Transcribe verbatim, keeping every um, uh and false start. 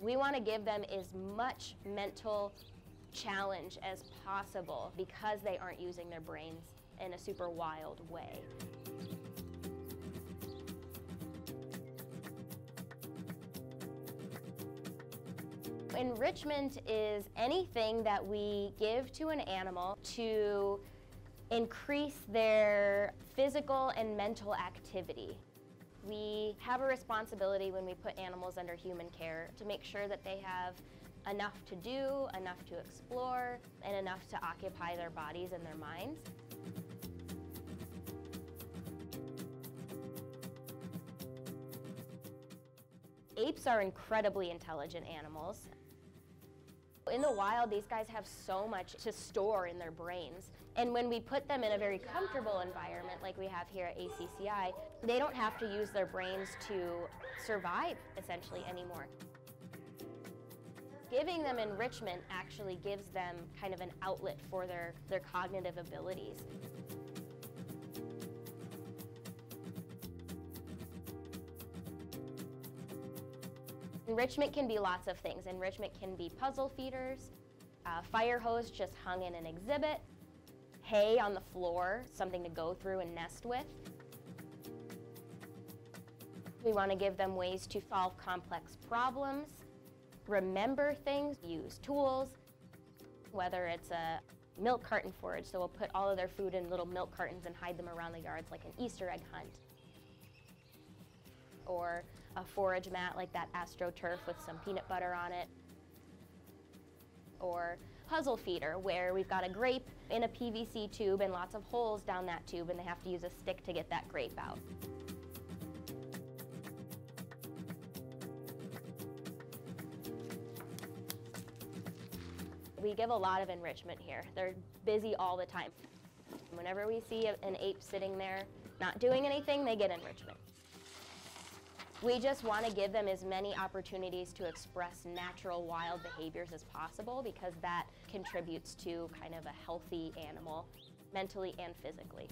We want to give them as much mental challenge as possible because they aren't using their brains in a super wild way. Enrichment is anything that we give to an animal to increase their physical and mental activity. We have a responsibility when we put animals under human care to make sure that they have enough to do, enough to explore, and enough to occupy their bodies and their minds. Apes are incredibly intelligent animals. In the wild, these guys have so much to store in their brains. And when we put them in a very comfortable environment like we have here at A C C I, they don't have to use their brains to survive, essentially, anymore. Giving them enrichment actually gives them kind of an outlet for their, their cognitive abilities. Enrichment can be lots of things. Enrichment can be puzzle feeders, a fire hose just hung in an exhibit, hay on the floor, something to go through and nest with. We want to give them ways to solve complex problems, remember things, use tools, whether it's a milk carton forage, so we'll put all of their food in little milk cartons and hide them around the yards like an Easter egg hunt, or a forage mat like that AstroTurf with some peanut butter on it, or puzzle feeder where we've got a grape in a P V C tube and lots of holes down that tube and they have to use a stick to get that grape out. We give a lot of enrichment here. They're busy all the time. Whenever we see an ape sitting there not doing anything, they get enrichment. We just want to give them as many opportunities to express natural wild behaviors as possible because that contributes to kind of a healthy animal, mentally and physically.